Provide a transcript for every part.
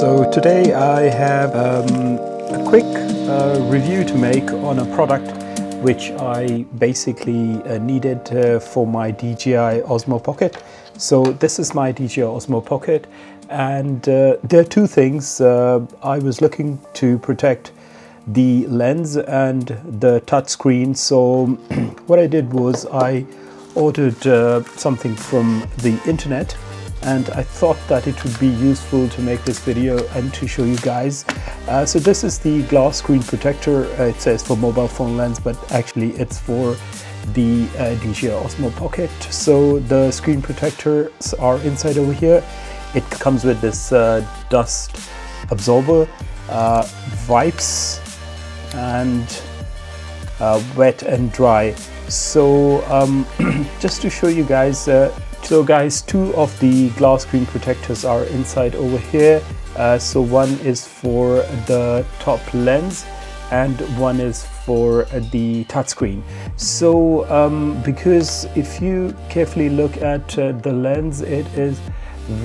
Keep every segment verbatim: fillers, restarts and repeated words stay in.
So today I have um, a quick uh, review to make on a product which I basically uh, needed uh, for my D J I Osmo Pocket. So this is my D J I Osmo Pocket, and uh, there are two things. Uh, I was looking to protect the lens and the touchscreen, so what I did was I ordered uh, something from the internet, and I thought that it would be useful to make this video and to show you guys. Uh, so this is the glass screen protector. Uh, it says for mobile phone lens, but actually it's for the uh, D J I Osmo Pocket. So the screen protectors are inside over here. It comes with this uh, dust absorber, uh, wipes, and uh, wet and dry. So um, just to show you guys, uh, So guys, two of the glass screen protectors are inside over here. Uh, so one is for the top lens and one is for the touchscreen. So um, because if you carefully look at uh, the lens, it is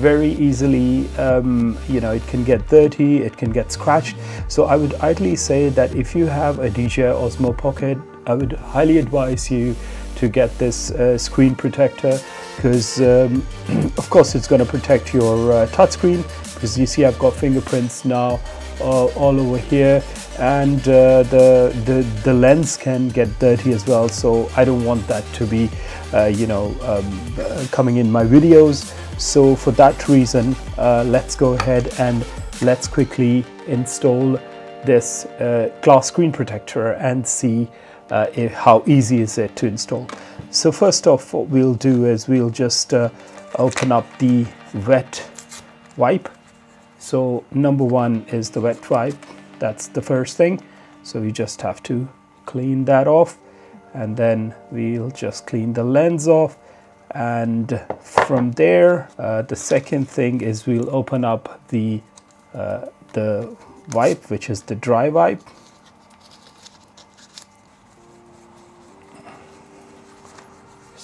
very easily, um, you know, it can get dirty, it can get scratched. So I would ideally say that if you have a D J I Osmo Pocket, I would highly advise you to get this uh, screen protector, because um, of course it's going to protect your uh, touchscreen, because you see I've got fingerprints now uh, all over here, and uh, the, the the lens can get dirty as well, so I don't want that to be uh, you know um, uh, coming in my videos. So for that reason, uh, let's go ahead and let's quickly install this uh, glass screen protector and see Uh, how easy is it to install. So first off, what we'll do is we'll just uh, open up the wet wipe. So number one is the wet wipe, that's the first thing. So we just have to clean that off, and then we'll just clean the lens off, and from there uh, the second thing is we'll open up the uh, the wipe, which is the dry wipe.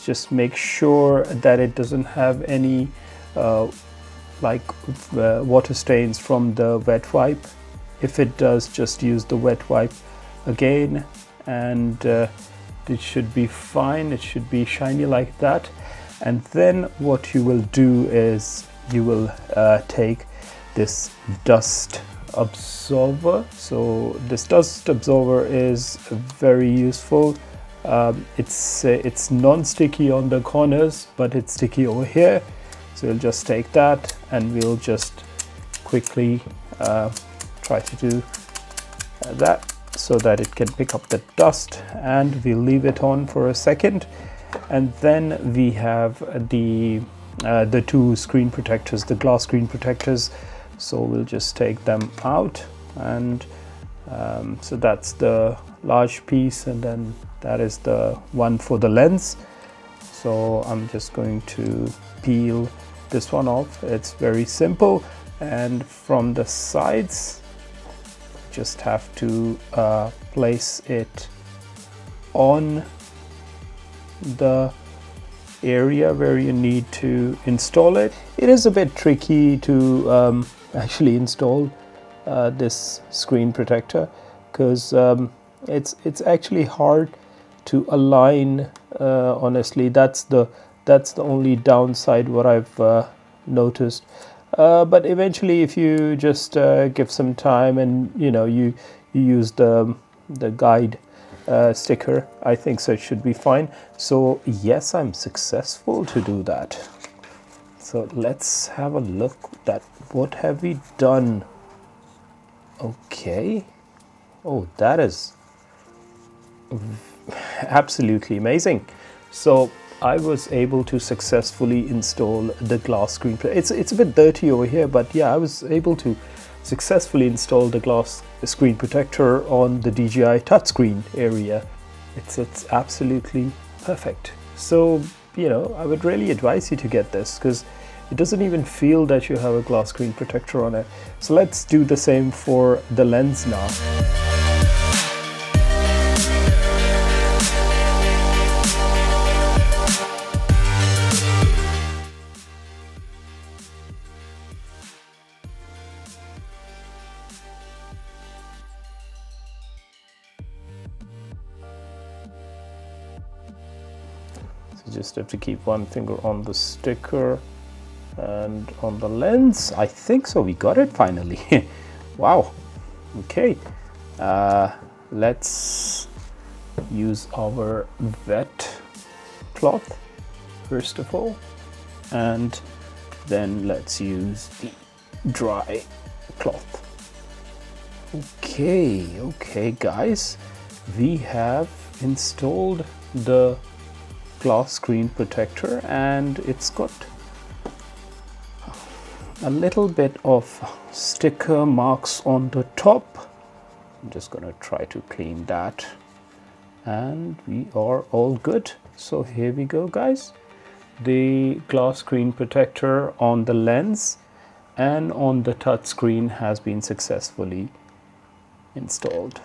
Just make sure that it doesn't have any uh, like uh, water stains from the wet wipe. If it does, just use the wet wipe again, and uh, it should be fine. It should be shiny like that. And then what you will do is you will uh, take this dust absorber. So this dust absorber is very useful. Um, it's uh, it's non-sticky on the corners, but it's sticky over here, so we'll just take that and we'll just quickly uh, try to do that so that it can pick up the dust, and we'll leave it on for a second. And then we have the uh, the two screen protectors, the glass screen protectors, so we'll just take them out, and um, so that's the large piece, and then that is the one for the lens. So I'm just going to peel this one off. It's very simple. And from the sides, just have to uh, place it on the area where you need to install it. It is a bit tricky to um, actually install uh, this screen protector, because um, it's it's actually hard to align, uh, honestly. That's the that's the only downside what I've uh, noticed, uh, but eventually if you just uh, give some time and you know you, you use the the guide uh, sticker, I think so it should be fine. So yes, I'm successful to do that. So let's have a look at what have we done. Okay, oh, that is absolutely amazing. So I was able to successfully install the glass screen. It's it's a bit dirty over here, but yeah, I was able to successfully install the glass screen protector on the D J I touchscreen area. It's it's absolutely perfect. So you know, I would really advise you to get this, because it doesn't even feel that you have a glass screen protector on it. So let's do the same for the lens now. You just have to keep one finger on the sticker and on the lens. I think so. We got it finally. Wow. Okay. Uh, let's use our wet cloth first of all, and then let's use the dry cloth. Okay, okay guys, we have installed the glass screen protector, and it's got a little bit of sticker marks on the top. I'm just gonna try to clean that, and we are all good. So here we go guys, the glass screen protector on the lens and on the touch screen has been successfully installed.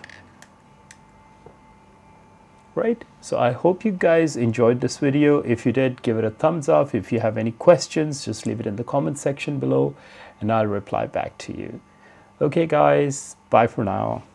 Right, so I hope you guys enjoyed this video. If you did, give it a thumbs up. If you have any questions, just leave it in the comment section below and I'll reply back to you. Okay guys, bye for now.